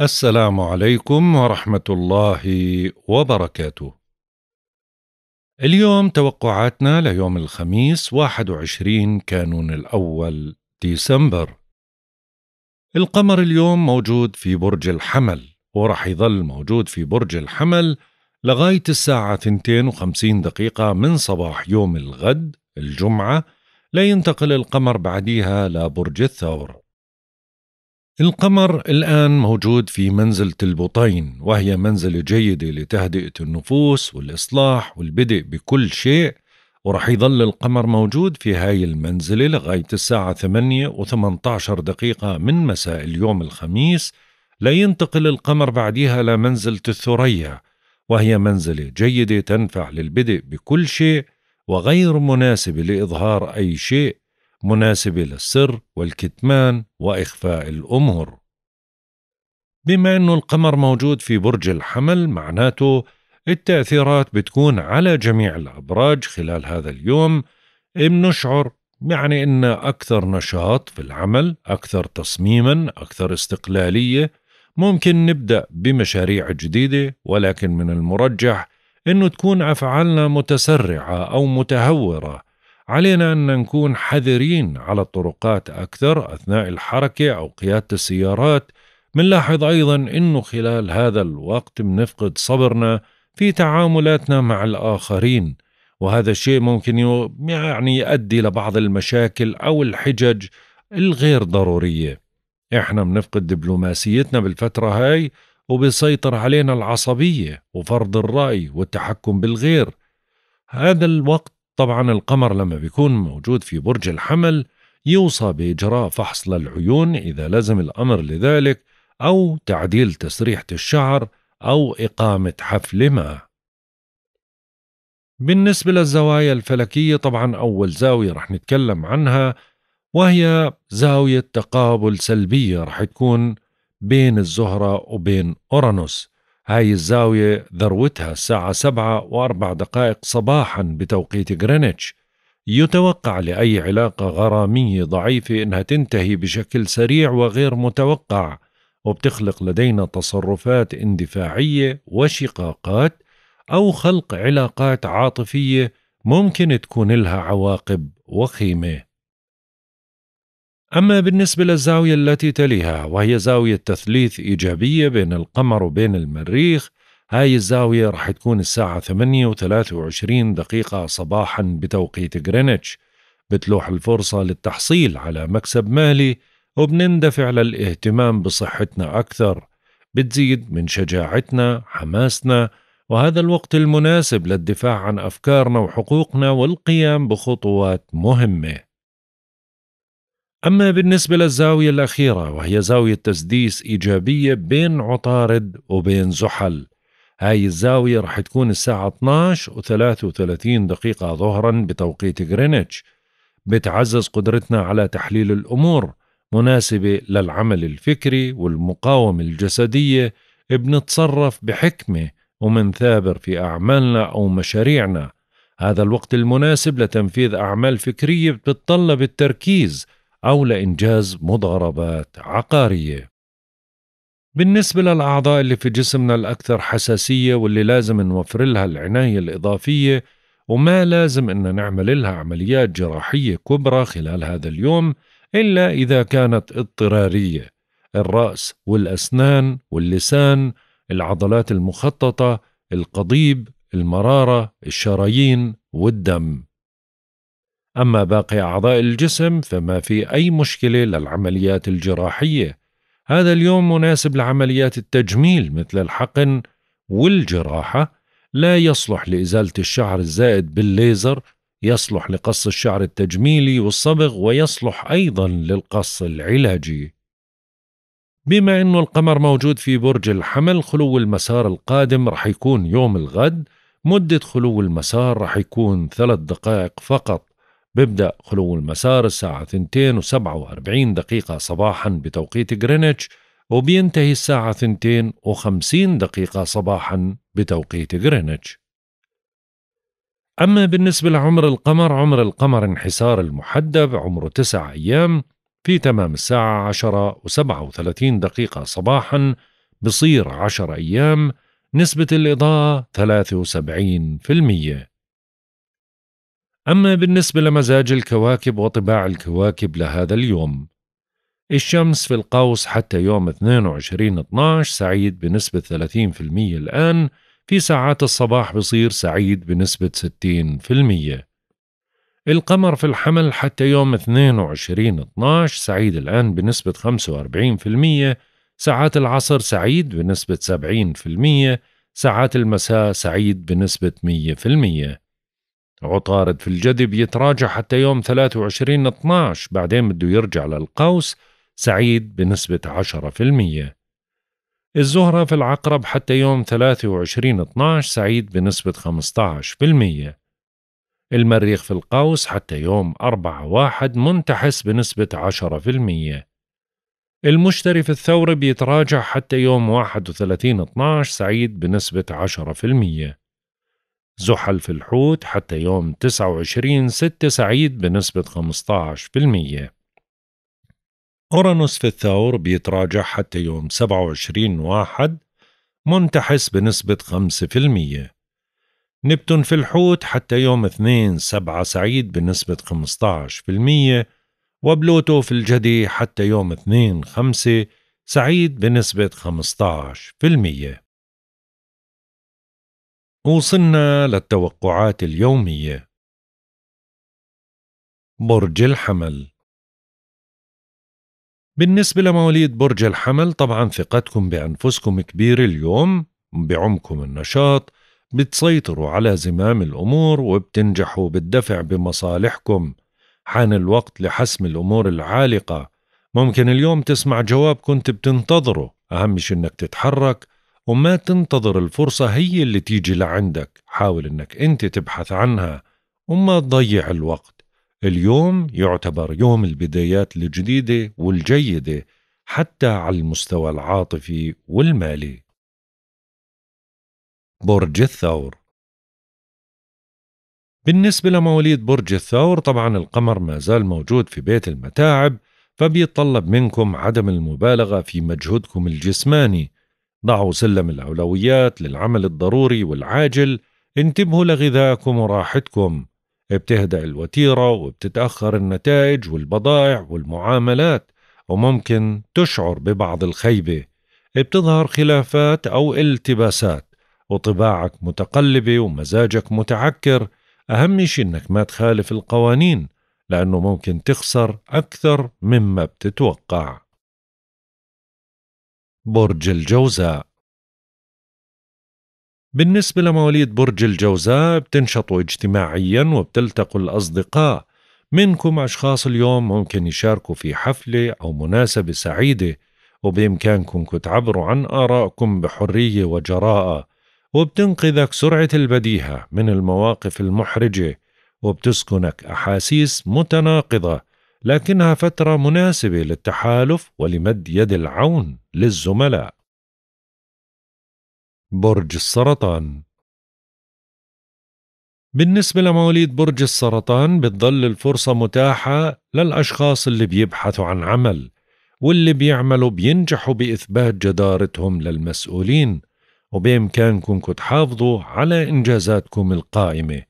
السلام عليكم ورحمة الله وبركاته. اليوم توقعاتنا ليوم الخميس 21 كانون الأول ديسمبر. القمر اليوم موجود في برج الحمل، ورح يظل موجود في برج الحمل لغاية الساعة 2:50 من صباح يوم الغد الجمعة، لينتقل القمر بعديها لبرج الثور. القمر الآن موجود في منزلة البطين، وهي منزلة جيدة لتهدئة النفوس والإصلاح والبدء بكل شيء، ورح يظل القمر موجود في هاي المنزلة لغاية الساعة 8:18 من مساء اليوم الخميس، لينتقل القمر بعديها لمنزلة الثريا، وهي منزلة جيدة تنفع للبدء بكل شيء وغير مناسبة لإظهار أي شيء، مناسبة للسر والكتمان وإخفاء الأمور. بما أنه القمر موجود في برج الحمل، معناته التأثيرات بتكون على جميع الأبراج خلال هذا اليوم. بنشعر يعني أن أكثر نشاط في العمل، أكثر تصميما، أكثر استقلالية. ممكن نبدأ بمشاريع جديدة، ولكن من المرجح أنه تكون أفعالنا متسرعة أو متهورة. علينا أن نكون حذرين على الطرقات أكثر أثناء الحركة أو قيادة السيارات. منلاحظ أيضا أنه خلال هذا الوقت بنفقد صبرنا في تعاملاتنا مع الآخرين، وهذا الشيء ممكن يعني يؤدي لبعض المشاكل أو الحجج الغير ضرورية. إحنا بنفقد دبلوماسيتنا بالفترة هاي، وبيسيطر علينا العصبية وفرض الرأي والتحكم بالغير. هذا الوقت طبعا القمر لما بيكون موجود في برج الحمل يوصى بإجراء فحص للعيون إذا لزم الأمر لذلك، أو تعديل تسريحة الشعر، أو إقامة حفل ما. بالنسبة للزوايا الفلكية، طبعا أول زاوية رح نتكلم عنها وهي زاوية تقابل سلبية، رح تكون بين الزهرة وبين أورانوس. هاي الزاوية ذروتها الساعة 7:04 صباحا بتوقيت غرينتش. يتوقع لأي علاقة غرامية ضعيفة إنها تنتهي بشكل سريع وغير متوقع، وبتخلق لدينا تصرفات اندفاعية وشقاقات، أو خلق علاقات عاطفية ممكن تكون لها عواقب وخيمة. أما بالنسبة للزاوية التي تليها وهي زاوية تثليث إيجابية بين القمر وبين المريخ، هاي الزاوية رح تكون الساعة 8:23 صباحا بتوقيت غرينتش. بتلوح الفرصة للتحصيل على مكسب مالي، وبنندفع للاهتمام بصحتنا أكثر، بتزيد من شجاعتنا حماسنا، وهذا الوقت المناسب للدفاع عن أفكارنا وحقوقنا والقيام بخطوات مهمة. أما بالنسبة للزاوية الأخيرة وهي زاوية تسديس إيجابية بين عطارد وبين زحل، هاي الزاوية رح تكون الساعة 12:33 ظهرا بتوقيت غرينتش. بتعزز قدرتنا على تحليل الأمور، مناسبة للعمل الفكري والمقاومة الجسدية. بنتصرف بحكمة ومنثابر في أعمالنا أو مشاريعنا. هذا الوقت المناسب لتنفيذ أعمال فكرية بتتطلب التركيز، أو لإنجاز مضاربات عقارية. بالنسبة للأعضاء اللي في جسمنا الأكثر حساسية واللي لازم نوفر لها العناية الإضافية، وما لازم أن نعمل لها عمليات جراحية كبرى خلال هذا اليوم إلا إذا كانت اضطرارية: الرأس والأسنان واللسان، العضلات المخططة، القضيب، المرارة، الشرايين والدم. أما باقي أعضاء الجسم فما في أي مشكلة للعمليات الجراحية. هذا اليوم مناسب لعمليات التجميل مثل الحقن والجراحة. لا يصلح لإزالة الشعر الزائد بالليزر، يصلح لقص الشعر التجميلي والصبغ، ويصلح أيضا للقص العلاجي. بما أنه القمر موجود في برج الحمل، خلو المسار القادم رح يكون يوم الغد. مدة خلو المسار رح يكون 3 دقائق فقط. بيبدأ خلو المسار الساعة 2:47 صباحا بتوقيت غرينتش، وبينتهي الساعة 2:50 صباحا بتوقيت غرينتش. أما بالنسبة لعمر القمر، عمر القمر انحسار المحدب عمره 9 أيام، في تمام الساعة 10:37 صباحا بصير 10 أيام نسبة الإضاءة 73%. أما بالنسبة لمزاج الكواكب وطباع الكواكب لهذا اليوم، الشمس في القوس حتى يوم 22/12 سعيد بنسبة 30% الآن، في ساعات الصباح بصير سعيد بنسبة 60%. القمر في الحمل حتى يوم 22/12 سعيد الآن بنسبة 45%، ساعات العصر سعيد بنسبة 70%، ساعات المساء سعيد بنسبة 100%. عطارد في الجدي يتراجع حتى يوم 23/12، بعدين بده يرجع للقوس سعيد بنسبة 10%. الزهرة في العقرب حتى يوم 23/12 سعيد بنسبة 15%. المريخ في القوس حتى يوم 4/1 منتحس بنسبة 10%. المشتري في الثور بيتراجع حتى يوم 31/12 سعيد بنسبة 10%. زحل في الحوت حتى يوم 29/6 سعيد بنسبة 15%. أورانوس في الثور بيتراجع حتى يوم 27/1 منتحس بنسبة 5%. نبتون في الحوت حتى يوم 2/7 سعيد بنسبة 15%، وبلوتو في الجدي حتى يوم 2/5 سعيد بنسبة 15%. وصلنا للتوقعات اليومية. برج الحمل. بالنسبة لمواليد برج الحمل، طبعا ثقتكم بأنفسكم كبيرة اليوم، بعمقكم النشاط بتسيطروا على زمام الأمور وبتنجحوا بالدفع بمصالحكم. حان الوقت لحسم الأمور العالقة. ممكن اليوم تسمع جواب كنت بتنتظره، أهم شي إنك تتحرك وما تنتظر الفرصة هي اللي تيجي لعندك، حاول إنك أنت تبحث عنها وما تضيع الوقت. اليوم يعتبر يوم البدايات الجديدة والجيدة حتى على المستوى العاطفي والمالي. برج الثور. بالنسبة لمواليد برج الثور، طبعا القمر ما زال موجود في بيت المتاعب، فبيتطلب منكم عدم المبالغة في مجهودكم الجسماني. ضعوا سلم الأولويات للعمل الضروري والعاجل، انتبهوا لغذائكم وراحتكم. بتهدأ الوتيرة وبتتأخر النتائج والبضائع والمعاملات، وممكن تشعر ببعض الخيبة، بتظهر خلافات أو التباسات، وطباعك متقلبة ومزاجك متعكر. أهم شيء إنك ما تخالف القوانين، لأنه ممكن تخسر أكثر مما بتتوقع. برج الجوزاء. بالنسبة لمواليد برج الجوزاء، بتنشطوا اجتماعيا وبتلتقوا الأصدقاء. منكم أشخاص اليوم ممكن يشاركوا في حفلة أو مناسبة سعيدة، وبإمكانكم تعبروا عن آرائكم بحرية وجراءة، وبتنقذك سرعة البديهة من المواقف المحرجة، وبتسكنك أحاسيس متناقضة، لكنها فترة مناسبة للتحالف ولمد يد العون للزملاء. برج السرطان. بالنسبة لمواليد برج السرطان، بتظل الفرصة متاحة للأشخاص اللي بيبحثوا عن عمل، واللي بيعملوا بينجحوا بإثبات جدارتهم للمسؤولين، وبإمكانكم تحافظوا على إنجازاتكم القائمة.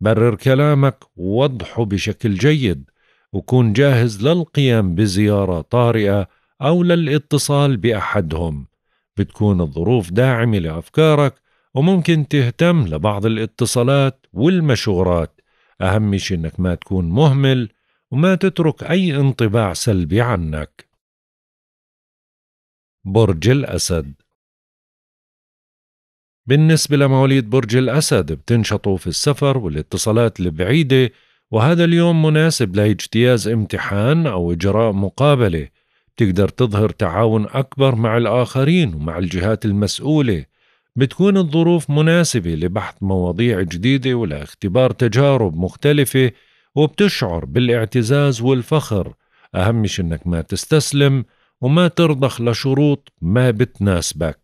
برر كلامك ووضحه بشكل جيد، وكون جاهز للقيام بزيارة طارئة أو للاتصال بأحدهم. بتكون الظروف داعمة لأفكارك، وممكن تهتم لبعض الاتصالات والمشورات. أهم شيء إنك ما تكون مهمل وما تترك أي انطباع سلبي عنك. برج الأسد. بالنسبة لمواليد برج الأسد، بتنشطوا في السفر والاتصالات البعيدة، وهذا اليوم مناسب لاجتياز امتحان أو إجراء مقابلة. تقدر تظهر تعاون أكبر مع الآخرين ومع الجهات المسؤولة. بتكون الظروف مناسبة لبحث مواضيع جديدة ولاختبار تجارب مختلفة، وبتشعر بالاعتزاز والفخر. أهم شيء إنك ما تستسلم وما ترضخ لشروط ما بتناسبك.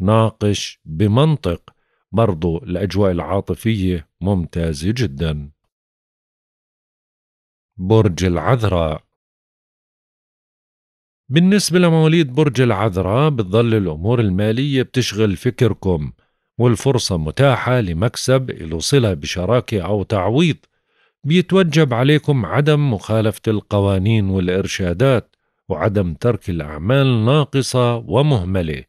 ناقش بمنطق. برضو الأجواء العاطفية ممتازة جدا. برج العذراء. بالنسبة لمواليد برج العذراء بتظل الأمور المالية بتشغل فكركم، والفرصة متاحة لمكسب له صلة بشراكة أو تعويض. بيتوجب عليكم عدم مخالفة القوانين والإرشادات وعدم ترك الأعمال ناقصة ومهملة.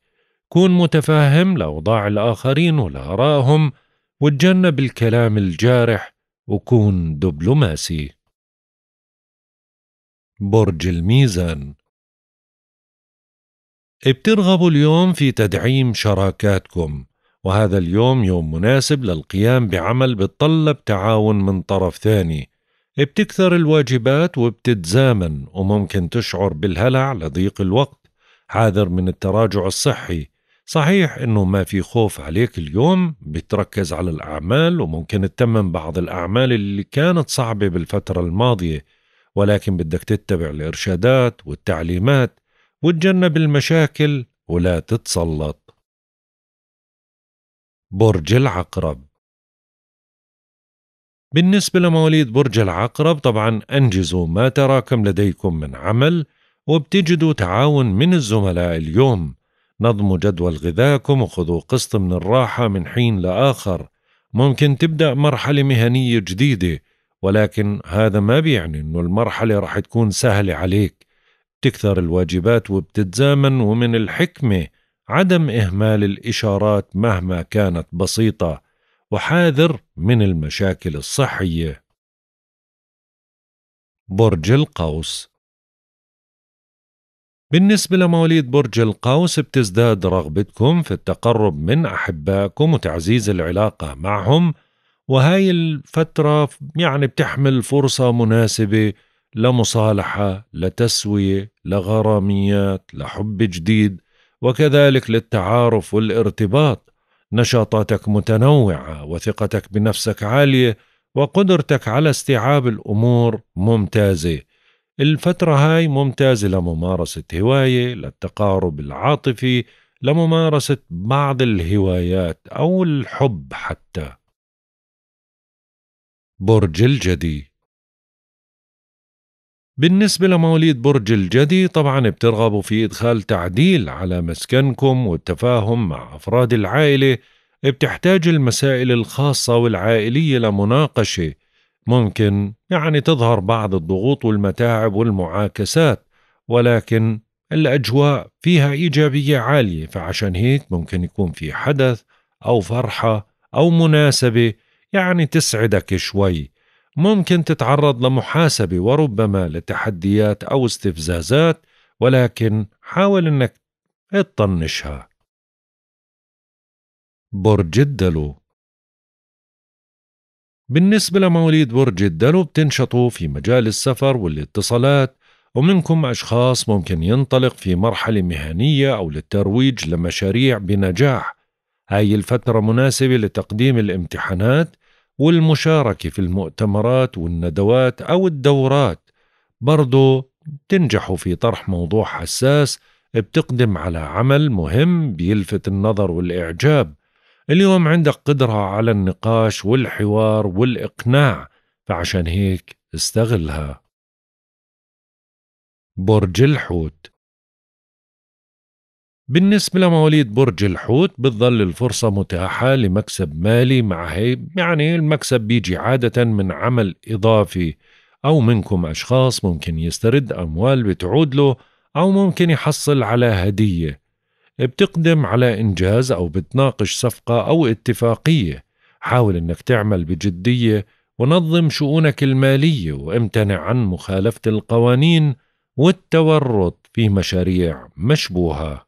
كون متفاهم لأوضاع الآخرين ولآرائهم، وتجنب الكلام الجارح، وكون دبلوماسي. برج الميزان، بترغبوا اليوم في تدعيم شراكاتكم، وهذا اليوم يوم مناسب للقيام بعمل بتطلب تعاون من طرف ثاني. بتكثر الواجبات وبتتزامن، وممكن تشعر بالهلع لضيق الوقت. حاذر من التراجع الصحي. صحيح انه ما في خوف عليك اليوم، بتركز على الأعمال وممكن تتمم بعض الأعمال اللي كانت صعبة بالفترة الماضية، ولكن بدك تتبع الإرشادات والتعليمات وتجنب المشاكل ولا تتسلط. برج العقرب، بالنسبة لمواليد برج العقرب طبعا أنجزوا ما تراكم لديكم من عمل، وبتجدوا تعاون من الزملاء اليوم. نظموا جدول غذاكم وخذوا قسط من الراحة من حين لآخر. ممكن تبدأ مرحلة مهنية جديدة، ولكن هذا ما بيعني إنه المرحلة رح تكون سهلة عليك. بتكثر الواجبات وبتتزامن، ومن الحكمة عدم إهمال الإشارات مهما كانت بسيطة، وحاذر من المشاكل الصحية. برج القوس، بالنسبة لمواليد برج القوس بتزداد رغبتكم في التقرب من أحبائكم وتعزيز العلاقة معهم، وهاي الفترة يعني بتحمل فرصة مناسبة لمصالحة، لتسوية، لغراميات، لحب جديد، وكذلك للتعارف والارتباط. نشاطاتك متنوعة وثقتك بنفسك عالية وقدرتك على استيعاب الأمور ممتازة. الفترة هاي ممتازة لممارسة هواية، للتقارب العاطفي، لممارسة بعض الهوايات أو الحب حتى. برج الجدي، بالنسبة لمواليد برج الجدي طبعا بترغبوا في إدخال تعديل على مسكنكم والتفاهم مع أفراد العائلة. بتحتاج المسائل الخاصة والعائلية لمناقشة. ممكن يعني تظهر بعض الضغوط والمتاعب والمعاكسات، ولكن الأجواء فيها إيجابية عالية، فعشان هيك ممكن يكون في حدث أو فرحة أو مناسبة يعني تسعدك شوي. ممكن تتعرض لمحاسبة وربما لتحديات أو استفزازات، ولكن حاول أنك تطنشها. برج الدلو، بالنسبة لمواليد برج الدلو بتنشطوا في مجال السفر والاتصالات، ومنكم أشخاص ممكن ينطلق في مرحلة مهنية أو للترويج لمشاريع بنجاح. هاي الفترة مناسبة لتقديم الامتحانات والمشاركة في المؤتمرات والندوات أو الدورات. برضو بتنجحوا في طرح موضوع حساس، بتقدم على عمل مهم بيلفت النظر والإعجاب. اليوم عندك قدرة على النقاش والحوار والإقناع، فعشان هيك استغلها. برج الحوت، بالنسبة لمواليد برج الحوت بتظل الفرصة متاحة لمكسب مالي، مع هي يعني المكسب بيجي عادة من عمل إضافي، أو منكم أشخاص ممكن يسترد أموال بتعود له، أو ممكن يحصل على هدية. بتقدم على إنجاز أو بتناقش صفقة أو اتفاقية. حاول أنك تعمل بجدية ونظم شؤونك المالية، وامتنع عن مخالفة القوانين والتورط في مشاريع مشبوهة.